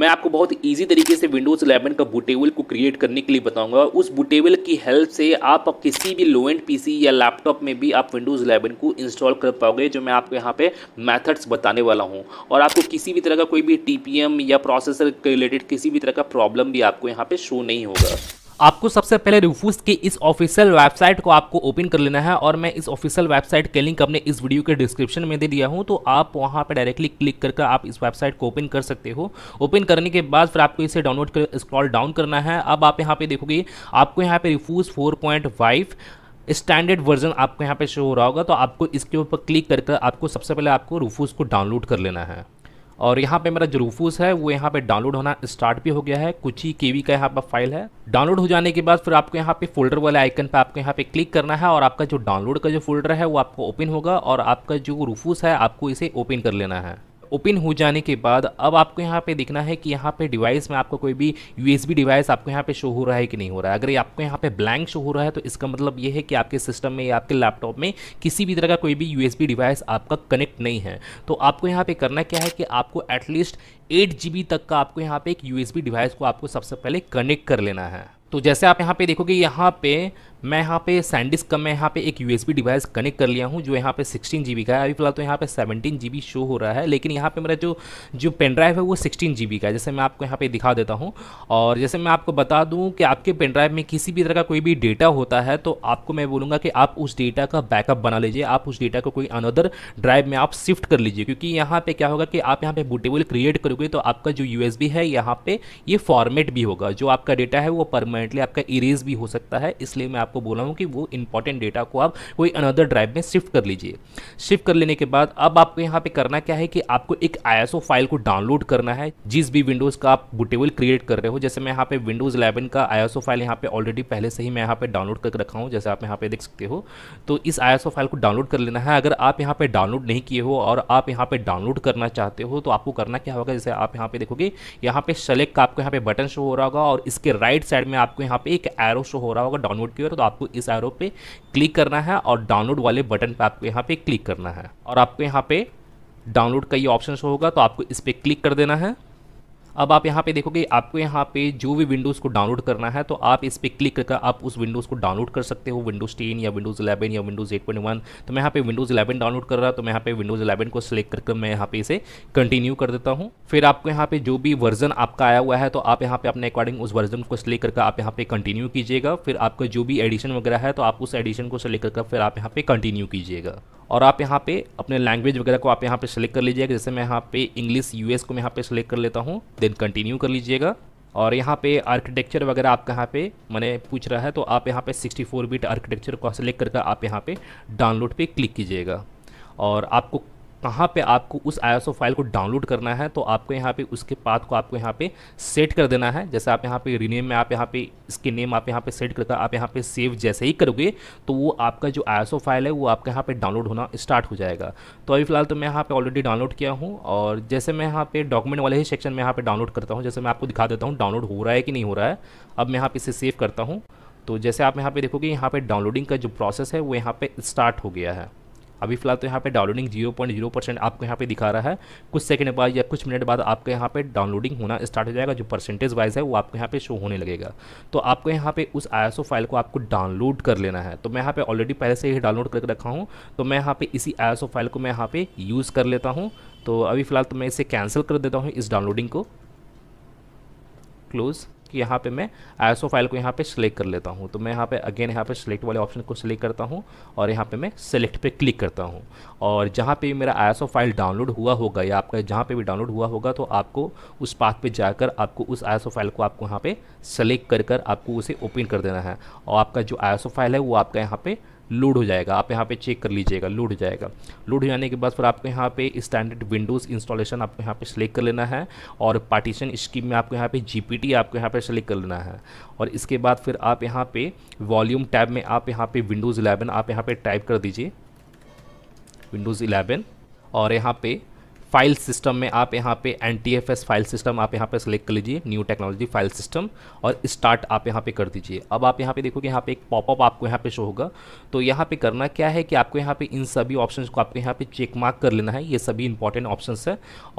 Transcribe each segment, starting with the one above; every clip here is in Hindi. मैं आपको बहुत इजी तरीके से विंडोज 11 का बूटेबल को क्रिएट करने के लिए बताऊंगा। उस बूटेबल की हेल्प से आप किसी भी लो एंड पीसी या लैपटॉप में भी आप विंडोज 11 को इंस्टॉल कर पाओगे, जो मैं आपको यहाँ पे मेथड्स बताने वाला हूँ। और आपको किसी भी तरह का कोई भी टीपीएम या प्रोसेसर के रिलेटेड किसी भी तरह का प्रॉब्लम भी आपको यहाँ पे शो नहीं होगा। आपको सबसे पहले रूफस की इस ऑफिशियल वेबसाइट को आपको ओपन कर लेना है, और मैं इस ऑफिशियल वेबसाइट के लिंक अपने इस वीडियो के डिस्क्रिप्शन में दे दिया हूं, तो आप वहां पर डायरेक्टली क्लिक करके आप इस वेबसाइट को ओपन कर सकते हो। ओपन करने के बाद फिर आपको इसे डाउनलोड कर स्क्रॉल डाउन करना है। अब आप यहाँ पे देखोगे आपको यहाँ पे रूफस 4.5 स्टैंडर्ड वर्जन आपको यहाँ पे शो हो रहा होगा, तो आपको इसके ऊपर क्लिक करके आपको सबसे पहले आपको रूफस को डाउनलोड कर लेना है। और यहाँ पे मेरा जो रूफस है वो यहाँ पे डाउनलोड होना स्टार्ट भी हो गया है, कुछ ही केवी का यहाँ पर फाइल है। डाउनलोड हो जाने के बाद फिर आपको यहाँ पे फोल्डर वाले आइकन पे आपको यहाँ पे क्लिक करना है, और आपका जो डाउनलोड का जो फोल्डर है वो आपको ओपन होगा, और आपका जो रूफस है आपको इसे ओपन कर लेना है। ओपन हो जाने के बाद अब आपको यहाँ पे देखना है कि यहाँ पे डिवाइस में आपको कोई भी यूएसबी डिवाइस आपको यहाँ पे शो हो रहा है कि नहीं हो रहा है। अगर ये आपको यहाँ पे ब्लैंक शो हो रहा है तो इसका मतलब ये है कि आपके सिस्टम में या आपके लैपटॉप में किसी भी तरह का कोई भी यूएसबी डिवाइस आपका कनेक्ट नहीं है। तो आपको यहाँ पे करना क्या है कि आपको एटलीस्ट 8 GB तक का आपको यहाँ पे एक यूएसबी डिवाइस को आपको सबसे पहले कनेक्ट कर लेना है। तो जैसे आप यहाँ पे देखोगे यहाँ पे मैं यहाँ पे सैनडिस्क का मैं यहाँ पे एक यूएसबी डिवाइस कनेक्ट कर लिया हूँ, जो यहाँ पे 16 GB का है। अभी फिलहाल तो यहाँ पे 17 GB शो हो रहा है, लेकिन यहाँ पे मेरा जो पेन ड्राइव है वो 16 GB का है, जैसे मैं आपको यहाँ पे दिखा देता हूँ। और जैसे मैं आपको बता दूँ कि आपके पेन ड्राइव में किसी भी तरह का कोई भी डेटा होता है तो आपको मैं बोलूँगा कि आप उस डेटा का बैकअप बना लीजिए, आप उस डेटा को कोई अनदर ड्राइव में आप शिफ्ट कर लीजिए, क्योंकि यहाँ पर क्या होगा कि आप यहाँ पर बूटेबल क्रिएट करोगे तो आपका जो यूएसबी है यहाँ पर ये फॉर्मेट भी होगा, जो आपका डेटा है वो परमानेंटली आपका इरेज भी हो सकता है। इसलिए मैं आपको बोला हूँ कि वो इंपॉर्टेंट डेटा को आप कोई अनदर ड्राइव में शिफ्ट कर लीजिए। शिफ्ट कर लेने के बाद अब आपको यहाँ पे करना क्या है कि आपको एक ISO फाइल को डाउनलोड करना है, जिस भी विंडोज का आप बूटेबल क्रिएट कर रहे हो। जैसे मैं यहाँ पे विंडोज 11 का ISO फाइल यहाँ पे ऑलरेडी पहले से ही मैं यहाँ पे डाउनलोड करके रखा हूँ, जैसे आप यहाँ पे देख सकते हो। तो इस ISO फाइल को डाउनलोड कर लेना है। अगर आप यहाँ पे डाउनलोड नहीं किए हो और आप यहाँ पे डाउनलोड करना चाहते हो तो आपको करना क्या होगा, जैसे आप यहाँ पे देखोगे यहाँ पे सेलेक्ट का आपको यहाँ पे बटन शो हो रहा होगा, और इसके राइट साइड में आपको यहाँ पे एक एरो शो हो रहा होगा डाउनलोड की। तो आपको इस एरो पे क्लिक करना है और डाउनलोड वाले बटन पे आपको यहाँ पे क्लिक करना है, और आपको यहाँ पे डाउनलोड का ये ऑप्शन होगा तो आपको इस पे क्लिक कर देना है। अब आप यहाँ पे देखोगे आपको यहाँ पे जो भी विंडोज़ को डाउनलोड करना है तो आप इस पर क्लिक करके आप उस विंडोज़ को डाउनलोड कर सकते हो, विंडोज़ 10 या विंडोज़ 11 या विंडोज़ 8.1। तो मैं यहाँ पे विंडोज़ 11 डाउनलोड कर रहा हूँ, तो मैं यहाँ पे विंडोज़ 11 को सिलेक्ट करके मैं यहाँ पे इसे कंटिन्यू कर देता हूँ। फिर आपको यहाँ पे जो भी वर्जन आपका आया हुआ है तो आप यहाँ पे अपने अकॉर्डिंग उस वर्जन को सिलेक्ट करके आप यहाँ पे कंटिन्यू कीजिएगा। फिर आपका जो भी एडिशन वगैरह है तो आप उस एडिशन को सिलेक्ट करके फिर आप यहाँ पे कंटिन्यू कीजिएगा, और आप यहाँ पे अपने लैंग्वेज वगैरह को आप यहाँ पे सेलेक्ट कर लीजिएगा। जैसे मैं यहाँ पे इंग्लिश यूएस को मैं यहाँ पे सेलेक्ट कर लेता हूँ, देन कंटिन्यू कर लीजिएगा। और यहाँ पे आर्किटेक्चर वगैरह आपका यहाँ पे मैंने पूछ रहा है तो आप यहाँ पे 64 बिट आर्किटेक्चर को सेलेक्ट करके आप यहाँ पे डाउनलोड पे क्लिक कीजिएगा। और आपको कहाँ पे आपको उस ISO फाइल को डाउनलोड करना है तो आपको यहाँ पे उसके पाथ को आपको यहाँ पे सेट कर देना है। जैसे आप यहाँ पे रीनेम में आप यहाँ पे इसके नेम आप यहाँ पे सेट करके आप यहाँ पे सेव जैसे ही करोगे तो वो आपका जो ISO फाइल है वो आपके यहाँ पे डाउनलोड होना स्टार्ट हो जाएगा। तो अभी फिलहाल तो मैं यहाँ पर ऑलरेडी डाउनलोड किया हूँ, और जैसे मैं यहाँ पर डॉक्यूमेंट वाले ही सेक्शन में यहाँ पर डाउनलोड करता हूँ, जैसे मैं आपको दिखा देता हूँ डाउनलोड हो रहा है कि नहीं हो रहा है। अब मैं यहाँ पर इसे सेव करता हूँ, तो जैसे आप यहाँ पर देखोगे यहाँ पर डाउनलोडिंग का जो प्रोसेस है वो यहाँ पर स्टार्ट हो गया है। अभी फिलहाल तो यहाँ पे डाउनलोडिंग 0.0% आपको यहाँ पे दिखा रहा है। कुछ सेकंड बाद या कुछ मिनट बाद आपके यहाँ पे डाउनलोडिंग होना स्टार्ट हो जाएगा, जो परसेंटेज वाइज है वो आपको यहाँ पे शो होने लगेगा। तो आपको यहाँ पे उस ISO फाइल को आपको डाउनलोड कर लेना है। तो मैं यहाँ पे ऑलरेडी पहले से ही डाउनलोड करके रखा हूँ, तो मैं यहाँ पे इसी ISO फाइल को मैं यहाँ पे यूज़ कर लेता हूँ। तो अभी फिलहाल तो मैं इसे कैंसिल कर देता हूँ, इस डाउनलोडिंग को क्लोज़। यहाँ पे मैं ISO फाइल को यहाँ पे सेलेक्ट कर लेता हूँ, तो मैं यहाँ पे अगेन यहाँ पे सेलेक्ट वाले ऑप्शन को सेलेक्ट करता हूँ और यहाँ पे मैं सेलेक्ट पे क्लिक करता हूँ। और जहाँ पे भी मेरा ISO फाइल डाउनलोड हुआ होगा या आपका जहाँ पे भी डाउनलोड हुआ होगा तो आपको उस पाथ पे जाकर आपको उस ISO फाइल को आपको यहाँ पे सेलेक्ट कर आपको उसे ओपन कर देना है, और आपका जो ISO फाइल है वो आपका यहाँ पे लोड हो जाएगा। आप यहाँ पे चेक कर लीजिएगा, लोड हो जाएगा। लोड हो जाने के बाद फिर आपको यहाँ पे स्टैंडर्ड विंडोज़ इंस्टॉलेशन आपको यहाँ पे सेलेक्ट कर लेना है, और पार्टीशन स्कीम में आपको यहाँ पे GPT आपको यहाँ पे सेलेक्ट कर लेना है। और इसके बाद फिर आप यहाँ पे वॉल्यूम टैब में आप यहाँ पे विंडोज़ 11 आप यहाँ पे टाइप कर दीजिए विंडोज़ 11, और यहाँ पे फाइल सिस्टम में आप यहाँ पे NTFS फाइल सिस्टम आप यहाँ पे सेलेक्ट कर लीजिए, न्यू टेक्नोलॉजी फाइल सिस्टम, और स्टार्ट आप यहाँ पे कर दीजिए। अब आप यहाँ पे देखोगे यहाँ पे एक पॉपअप आपको यहाँ पे शो होगा। तो यहाँ पे करना क्या है कि आपको यहाँ पे इन सभी ऑप्शंस को आपको यहाँ पे चेक मार्क कर लेना है, ये सभी इंपॉर्टेंट ऑप्शंस है।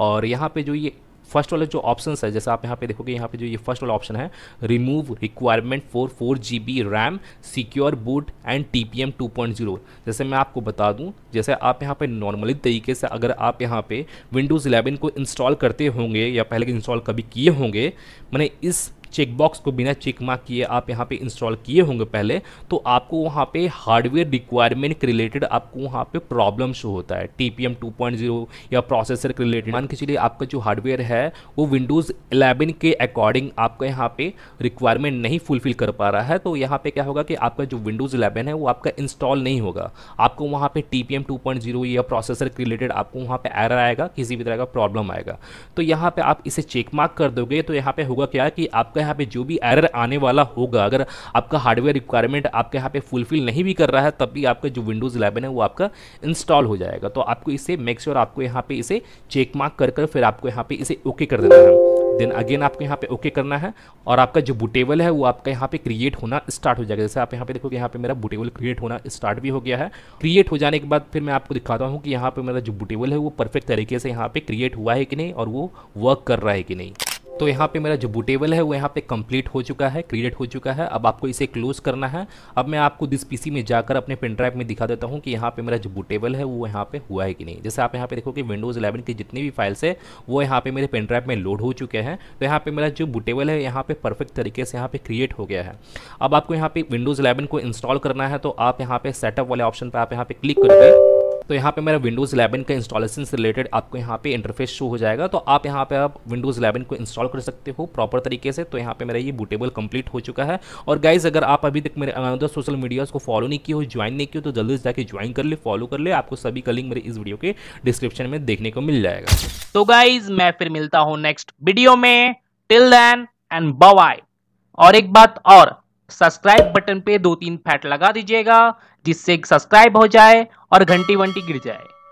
और यहाँ पे जो ये फर्स्ट वाले जो ऑप्शंस है, जैसे आप यहाँ पे देखोगे, यहाँ पे जो ये फर्स्ट वाला ऑप्शन है remove requirement for 4 GB RAM secure boot and TPM 2.0। जैसे मैं आपको बता दूं, जैसे आप यहाँ पे नॉर्मली तरीके से अगर आप यहाँ पे विंडोज़ 11 को इंस्टॉल करते होंगे या पहले इंस्टॉल कभी किए होंगे, मैंने इस चेकबॉक्स को बिना चेक मार्क किए आप यहाँ पे इंस्टॉल किए होंगे पहले, तो आपको वहाँ पे हार्डवेयर रिक्वायरमेंट के रिलेटेड आपको वहाँ पे प्रॉब्लम शो होता है TPM 2.0 या प्रोसेसर के रिलेटेड। मान के चलिए आपका जो हार्डवेयर है वो विंडोज़ 11 के अकॉर्डिंग आपका यहाँ पे रिक्वायरमेंट नहीं फुलफिल कर पा रहा है, तो यहाँ पे क्या होगा कि आपका जो विंडोज़ 11 है वो आपका इंस्टॉल नहीं होगा, आपको वहाँ पर TPM 2.0 या प्रोसेसर के रिलेटेड आपको वहाँ पर एरर आएगा, किसी भी तरह का प्रॉब्लम आएगा। तो यहाँ पर आप इसे चेक मार्क कर दोगे तो यहाँ पर होगा क्या कि आपका यहाँ पे जो भी एरर आने वाला होगा, अगर आपका हार्डवेयर रिक्वायरमेंट आपके यहाँ पे फुलफिल नहीं भी कर रहा है तब भी आपका जो विंडोज़ 11 है वो आपका इंस्टॉल हो जाएगा। तो आपको इसे मेक श्योर आपको यहाँ पे इसे चेक मार्क कर कर फिर आपको यहाँ पे इसे ओके कर देना है, देन अगेन आपको यहाँ पे ओके करना है और आपका जो बूटेबल है वो आपका यहाँ पे क्रिएट होना स्टार्ट हो जाएगा। जैसे आप यहाँ पे देखोगे यहाँ पे मेरा बूटेबल क्रिएट होना स्टार्ट भी हो गया है। क्रिएट हो जाने के बाद फिर मैं आपको दिखाता हूँ कि यहाँ पे मेरा जो बूटेबल है वो परफेक्ट तरीके से यहाँ पे क्रिएट हुआ है कि नहीं और वो वर्क कर रहा है कि नहीं। तो यहाँ पे मेरा जो बूटेबल है वो यहाँ पे कंप्लीट हो चुका है, क्रिएट हो चुका है। अब आपको इसे क्लोज करना है। अब मैं आपको दिस पीसी में जाकर अपने पेन ड्राइव में दिखा देता हूँ कि यहाँ पे मेरा जो बूटेबल है वो यहाँ पे हुआ है कि नहीं। जैसे आप यहाँ पे देखोगे विंडोज़ 11 की जितनी भी फाइल्स है वो यहाँ पे मेरे पेन ड्राइव में लोड हो चुके हैं। तो यहाँ पर मेरा जो बूटेबल है यहाँ पर परफेक्ट तरीके से यहाँ पर क्रिएट हो गया है। अब आपको यहाँ पर विंडोज़ 11 को इंस्टॉल करना है, तो आप यहाँ पर सेटअप वाले ऑप्शन पर आप यहाँ पर क्लिक करोगे तो यहाँ पे मेरा विंडोज़ 11 का इंस्टॉलेशन से रिलेटेड आपको यहाँ पे इंटरफेस शो हो जाएगा। तो आप यहाँ पे आप विंडोज़ 11 को इंस्टॉल कर सकते हो प्रॉपर तरीके से। तो यहाँ पे मेरा ये बूटेबल कंप्लीट हो चुका है। और गाइज अगर आप अभी तक मेरे अनदर सोशल मीडियाज़ को फॉलो नहीं किए हो, ज्वाइन नहीं किए हो, तो जल्दी से जाके ज्वाइन कर ले, फॉलो कर ले। आपको सभी का लिंक मेरे इस वीडियो के डिस्क्रिप्शन में देखने को मिल जाएगा। तो गाइज मैं फिर मिलता हूँ नेक्स्ट वीडियो में, टिल देन एंड बाय। और एक बात और, सब्सक्राइब बटन पे 2-3 फैट लगा दीजिएगा जिससे सब्सक्राइब हो जाए और घंटी वंटी गिर जाए।